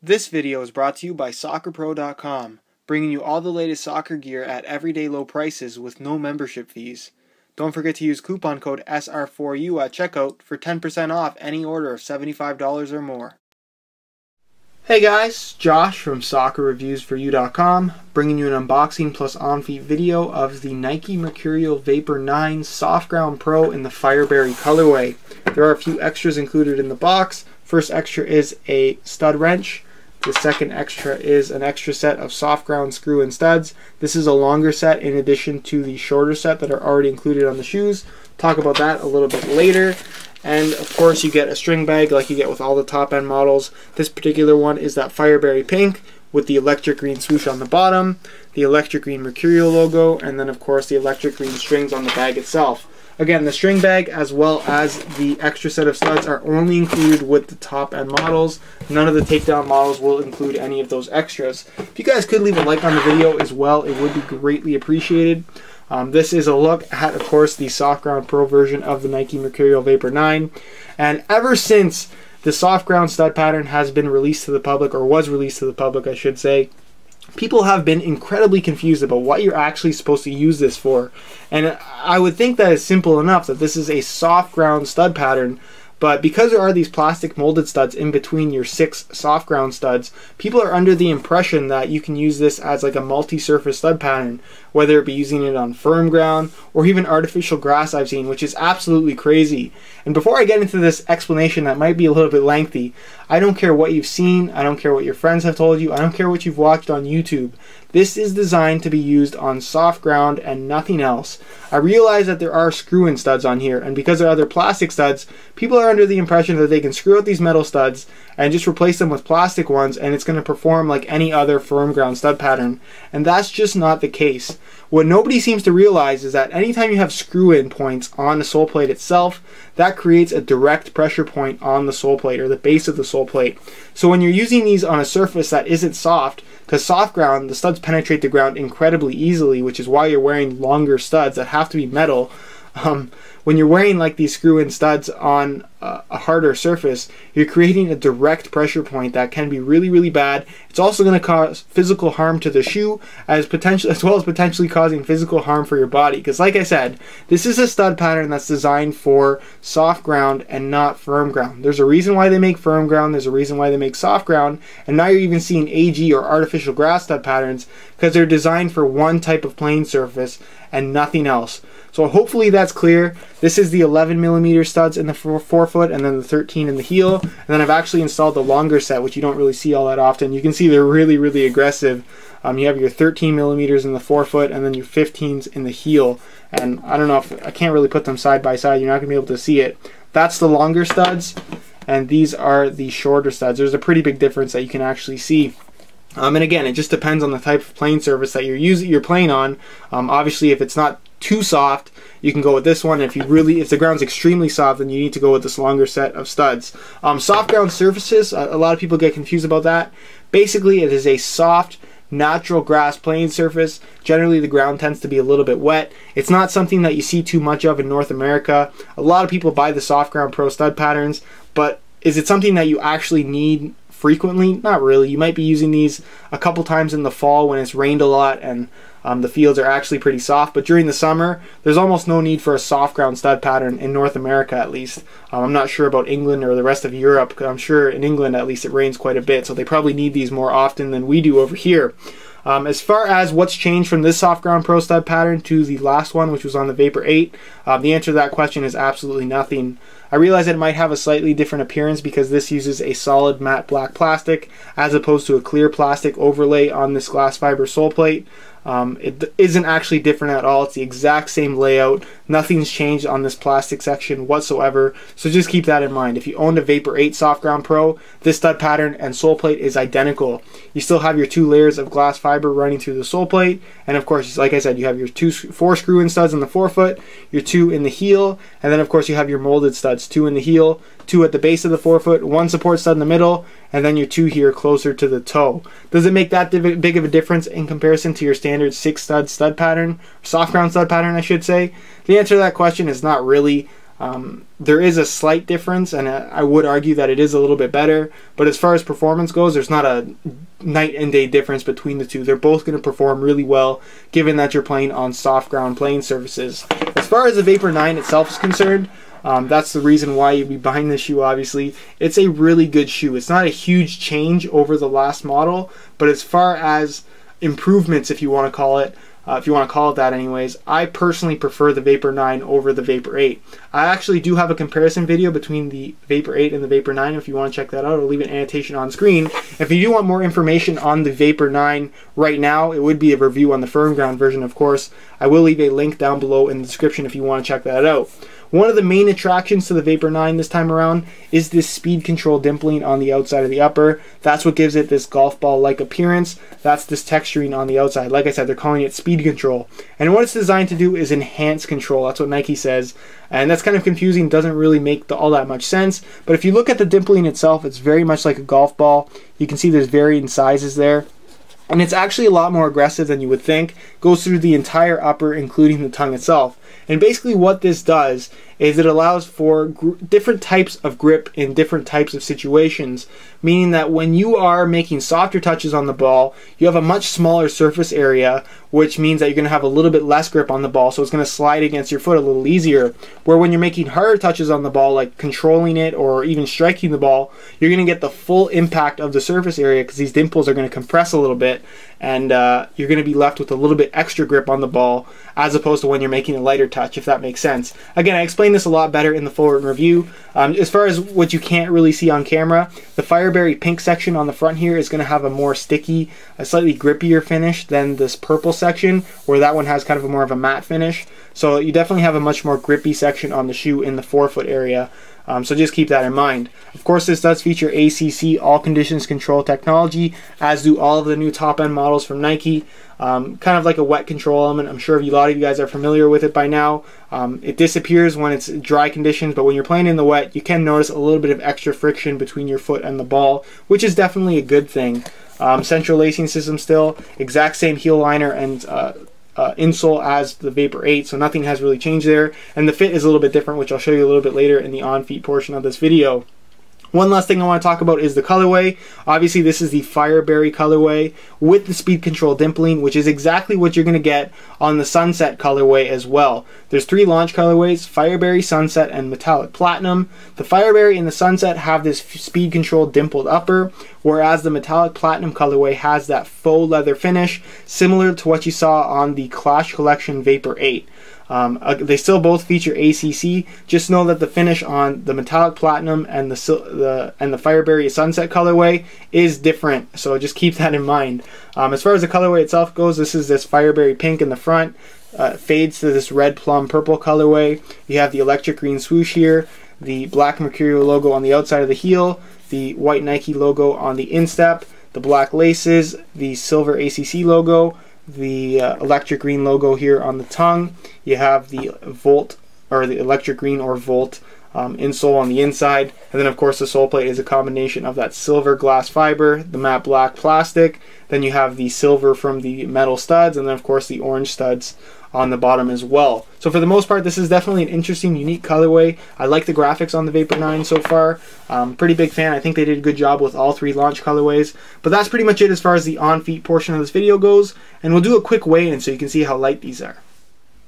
This video is brought to you by SoccerPro.com, bringing you all the latest soccer gear at everyday low prices with no membership fees. Don't forget to use coupon code SR4U at checkout for 10% off any order of $75 or more. Hey guys, Josh from SoccerReviewsForYou.com, bringing you an unboxing plus on-feet video of the Nike Mercurial Vapor 9 Soft Ground Pro in the Fireberry colorway. There are a few extras included in the box. First extra is a stud wrench. The second extra is an extra set of soft ground screw and studs. This is a longer set in addition to the shorter set that are already included on the shoes. Talk about that a little bit later. And of course you get a string bag like you get with all the top end models. This particular one is that Fireberry pink with the electric green swoosh on the bottom, the electric green Mercurial logo, and then of course the electric green strings on the bag itself. Again, the string bag as well as the extra set of studs are only included with the top end models. None of the takedown models will include any of those extras. If you guys could leave a like on the video as well, it would be greatly appreciated. This is a look at, of course, the Soft Ground Pro version of the Nike Mercurial Vapor 9. And ever since the soft ground stud pattern has been released to the public, or was released to the public, I should say, people have been incredibly confused about what you're actually supposed to use this for. And I would think that it's simple enough that this is a soft ground stud pattern, but because there are these plastic molded studs in between your 6 soft ground studs, people are under the impression that you can use this as like a multi-surface stud pattern, whether it be using it on firm ground or even artificial grass I've seen, which is absolutely crazy. And before I get into this explanation that might be a little bit lengthy, I don't care what you've seen, I don't care what your friends have told you, I don't care what you've watched on YouTube. This is designed to be used on soft ground and nothing else. I realize that there are screw-in studs on here, and because there are other plastic studs, people are under the impression that they can screw out these metal studs and just replace them with plastic ones and it's going to perform like any other firm ground stud pattern. And that's just not the case. What nobody seems to realize is that anytime you have screw-in points on the sole plate itself, that creates a direct pressure point on the sole plate or the base of the sole plate. So when you're using these on a surface that isn't soft, because soft ground, the studs penetrate the ground incredibly easily, which is why you're wearing longer studs that have to be metal. When you're wearing like these screw-in studs on a harder surface, you're creating a direct pressure point that can be really, really bad. It's also going to cause physical harm to the shoe, as well as potentially causing physical harm for your body. Because like I said, this is a stud pattern that's designed for soft ground and not firm ground. There's a reason why they make firm ground. There's a reason why they make soft ground. And now you're even seeing AG or artificial grass stud patterns because they're designed for one type of playing surface and nothing else. So hopefully that's clear. This is the 11mm studs in the forefoot and then the 13 in the heel. And then I've actually installed the longer set, which you don't really see all that often. You can see they're really, really aggressive. You have your 13mm in the forefoot and then your 15s in the heel. And I don't know, if I can't really put them side by side. You're not gonna be able to see it. That's the longer studs and these are the shorter studs. There's a pretty big difference that you can actually see. And again, it just depends on the type of playing surface that you're playing on. Obviously, if it's not too soft, you can go with this one. If the ground's extremely soft, then you need to go with this longer set of studs. Soft ground surfaces, a lot of people get confused about that. Basically, it is a soft, natural grass playing surface. Generally, the ground tends to be a little bit wet. It's not something that you see too much of in North America. A lot of people buy the Soft Ground Pro stud patterns, but is it something that you actually need frequently? Not really. You might be using these a couple times in the fall when it's rained a lot and the fields are actually pretty soft, but during the summer there's almost no need for a soft ground stud pattern in North America, at least. I'm not sure about England or the rest of Europe, because I'm sure in England at least it rains quite a bit, so they probably need these more often than we do over here. As far as what's changed from this Soft Ground Pro stud pattern to the last one, which was on the Vapor 8, the answer to that question is absolutely nothing. I realize it might have a slightly different appearance because this uses a solid matte black plastic as opposed to a clear plastic overlay on this glass fiber sole plate. It isn't actually different at all. It's the exact same layout. Nothing's changed on this plastic section whatsoever. So just keep that in mind. If you owned a Vapor 8 Soft Ground Pro, this stud pattern and sole plate is identical. You still have your 2 layers of glass fiber running through the sole plate. And of course, like I said, you have your 4 screw-in studs in the forefoot, your 2 in the heel, and then of course you have your molded studs, 2 in the heel, 2 at the base of the forefoot, 1 support stud in the middle, and then your 2 here closer to the toe. Does it make that big of a difference in comparison to your standard 6 stud pattern, soft ground stud pattern I should say? The answer to that question is not really. There is a slight difference, and I would argue that it is a little bit better, but as far as performance goes, there's not a night and day difference between the two. They're both going to perform really well, given that you're playing on soft ground playing surfaces. As far as the Vapor 9 itself is concerned, that's the reason why you'd be buying this shoe, obviously. It's a really good shoe. It's not a huge change over the last model, but as far as improvements, if you want to call it, that anyways, I personally prefer the Vapor 9 over the Vapor 8. I actually do have a comparison video between the Vapor 8 and the Vapor 9 if you want to check that out. I'll leave an annotation on screen. If you do want more information on the Vapor 9 right now, it would be a review on the firm ground version, of course. I will leave a link down below in the description if you want to check that out. One of the main attractions to the Vapor 9 this time around is this speed control dimpling on the outside of the upper. That's what gives it this golf ball-like appearance. That's this texturing on the outside. Like I said, they're calling it speed control. And what it's designed to do is enhance control. That's what Nike says. And that's kind of confusing, doesn't really make all that much sense. But if you look at the dimpling itself, it's very much like a golf ball. You can see there's varying sizes there. And it's actually a lot more aggressive than you would think. Goes through the entire upper, including the tongue itself. And basically what this does is it allows for different types of grip in different types of situations, meaning that when you are making softer touches on the ball, you have a much smaller surface area, which means that you're going to have a little bit less grip on the ball, so it's going to slide against your foot a little easier. Where when you're making harder touches on the ball, like controlling it or even striking the ball, you're going to get the full impact of the surface area because these dimples are going to compress a little bit, and you're going to be left with a little bit extra grip on the ball as opposed to when you're making a lighter touch, if that makes sense. Again, I explained this a lot better in the full review. As far as what you can't really see on camera, the Fireberry pink section on the front here is going to have a more sticky, a slightly grippier finish than this purple section, where that one has kind of a more of a matte finish. So you definitely have a much more grippy section on the shoe in the forefoot area. So just keep that in mind. Of course, this does feature ACC all conditions control technology, as do all of the new top-end models from Nike. Kind of like a wet control element. I'm sure a lot of you guys are familiar with it by now. It disappears when it's dry conditions, but when you're playing in the wet, you can notice a little bit of extra friction between your foot and the ball, which is definitely a good thing. Central lacing system still, exact same heel liner and insole as the Vapor 8, so nothing has really changed there. And the fit is a little bit different, which I'll show you a little bit later in the on-feet portion of this video. One last thing I want to talk about is the colorway. Obviously, this is the Fireberry colorway with the speed control dimpling, which is exactly what you're going to get on the Sunset colorway as well. There's three launch colorways: Fireberry, Sunset, and Metallic Platinum. The Fireberry and the Sunset have this speed control dimpled upper, whereas the Metallic Platinum colorway has that faux leather finish, similar to what you saw on the Clash Collection Vapor 8. They still both feature ACC. Just know that the finish on the Metallic Platinum and the Fireberry Sunset colorway is different, so just keep that in mind. As far as the colorway itself goes, this is this Fireberry pink in the front, fades to this red plum purple colorway. You have the electric green swoosh here, the black Mercurial logo on the outside of the heel, the white Nike logo on the instep, the black laces, the silver ACC logo, the electric green logo here on the tongue. You have the electric green or Volt insole on the inside, and then of course the sole plate is a combination of that silver glass fiber, the matte black plastic, then you have the silver from the metal studs, and then of course the orange studs on the bottom as well. So for the most part, this is definitely an interesting, unique colorway. I like the graphics on the Vapor 9 so far. Pretty big fan. I think they did a good job with all three launch colorways. But that's pretty much it as far as the on-feet portion of this video goes, and we'll do a quick weigh-in so you can see how light these are.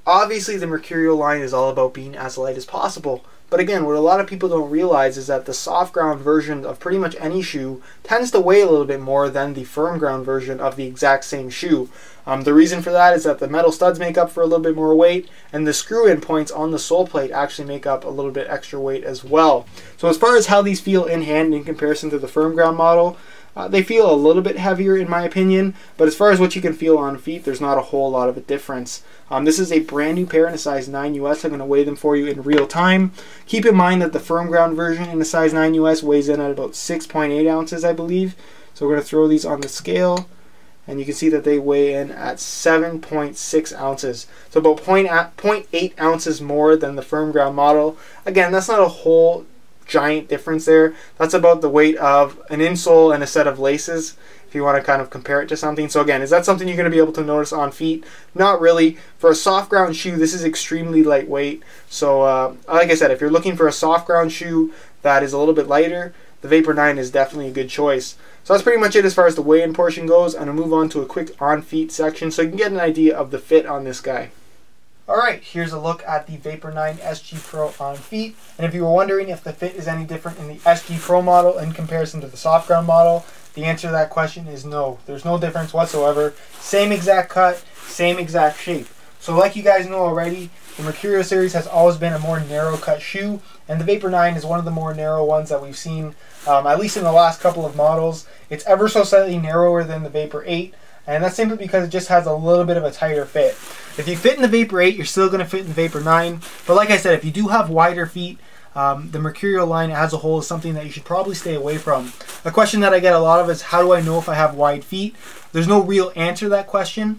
Obviously, the Mercurial line is all about being as light as possible. But again, what a lot of people don't realize is that the soft ground version of pretty much any shoe tends to weigh a little bit more than the firm ground version of the exact same shoe. The reason for that is that the metal studs make up for a little bit more weight, and the screw-in points on the sole plate actually make up a little bit extra weight as well. So as far as how these feel in hand in comparison to the firm ground model, they feel a little bit heavier in my opinion, but as far as what you can feel on feet, there's not a whole lot of a difference. This is a brand new pair in a size 9 US. I'm going to weigh them for you in real time. Keep in mind that the firm ground version in a size 9 US weighs in at about 6.8 ounces, I believe. So we're going to throw these on the scale, and you can see that they weigh in at 7.6 ounces. So about 0.8 ounces more than the firm ground model. Again, that's not a whole giant difference there. That's about the weight of an insole and a set of laces, if you want to kind of compare it to something. So again, is that something you're going to be able to notice on feet? Not really. For a soft ground shoe, this is extremely lightweight. So like I said, if you're looking for a soft ground shoe that is a little bit lighter, the Vapor 9 is definitely a good choice. So that's pretty much it as far as the weigh-in portion goes, and I'll move on to a quick on-feet section so you can get an idea of the fit on this guy. Alright, here's a look at the Vapor 9 SG Pro on feet, and if you were wondering if the fit is any different in the SG Pro model in comparison to the soft ground model, the answer to that question is no. There's no difference whatsoever. Same exact cut, same exact shape. So like you guys know already, the Mercurial series has always been a more narrow cut shoe, and the Vapor 9 is one of the more narrow ones that we've seen, at least in the last couple of models. It's ever so slightly narrower than the Vapor 8, and that's simply because it just has a little bit of a tighter fit. If you fit in the Vapor 8, you're still going to fit in the Vapor 9, but like I said, if you do have wider feet, the Mercurial line as a whole is something that you should probably stay away from. A question that I get a lot of is, how do I know if I have wide feet? There's no real answer to that question.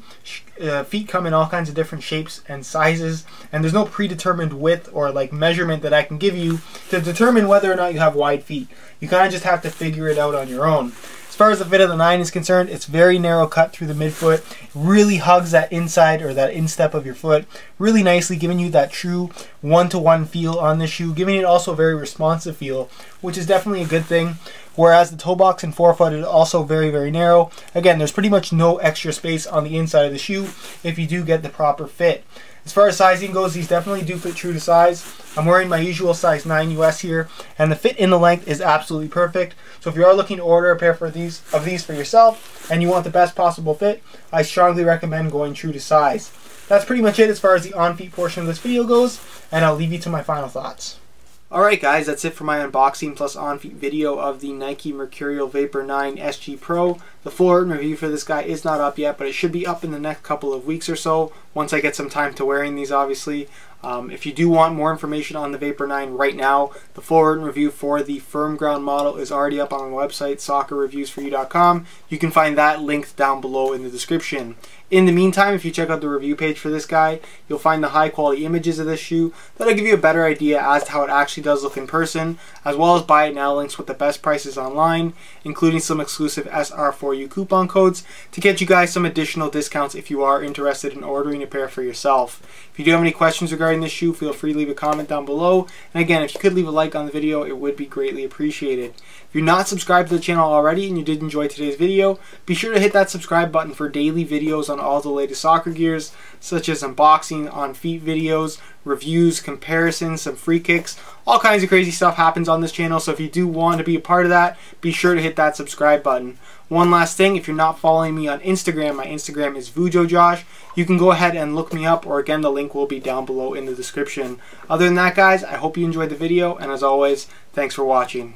Feet come in all kinds of different shapes and sizes, and there's no predetermined width or like measurement that I can give you to determine whether or not you have wide feet. You kind of just have to figure it out on your own. As far as the fit of the 9 is concerned, it's very narrow cut through the midfoot. It really hugs that inside or that instep of your foot really nicely, giving you that true one-to-one feel on the shoe, giving it also a very responsive feel, which is definitely a good thing. Whereas the toe box and forefoot is also very, very narrow. Again, there's pretty much no extra space on the inside of the shoe if you do get the proper fit. As far as sizing goes, these definitely do fit true to size. I'm wearing my usual size 9 US here, and the fit in the length is absolutely perfect. So if you are looking to order a pair of these for yourself and you want the best possible fit, I strongly recommend going true to size. That's pretty much it as far as the on-feet portion of this video goes, and I'll leave you to my final thoughts. Alright guys, that's it for my unboxing plus on-feet video of the Nike Mercurial Vapor 9 SG Pro. The full review for this guy is not up yet, but it should be up in the next couple of weeks or so, once I get some time to wearing these obviously. If you do want more information on the Vapor 9 right now, the full review for the firm ground model is already up on my website, SoccerReviewsForYou.com. You can find that linked down below in the description. In the meantime, if you check out the review page for this guy, you'll find the high quality images of this shoe that'll give you a better idea as to how it actually does look in person, as well as buy it now links with the best prices online, including some exclusive SR4U coupon codes to get you guys some additional discounts if you are interested in ordering a pair for yourself. If you do have any questions regarding this shoe, feel free to leave a comment down below, and again, if you could leave a like on the video, it would be greatly appreciated. If you're not subscribed to the channel already and you did enjoy today's video, be sure to hit that subscribe button for daily videos on all the latest soccer gears, such as unboxing, on feet videos, reviews, comparisons, some free kicks, all kinds of crazy stuff happens on this channel. So if you do want to be a part of that, be sure to hit that subscribe button. One last thing, if you're not following me on Instagram, my Instagram is vujojosh. You can go ahead and look me up, or again, the link will be down below in the description. Other than that guys, I hope you enjoyed the video, and as always, thanks for watching.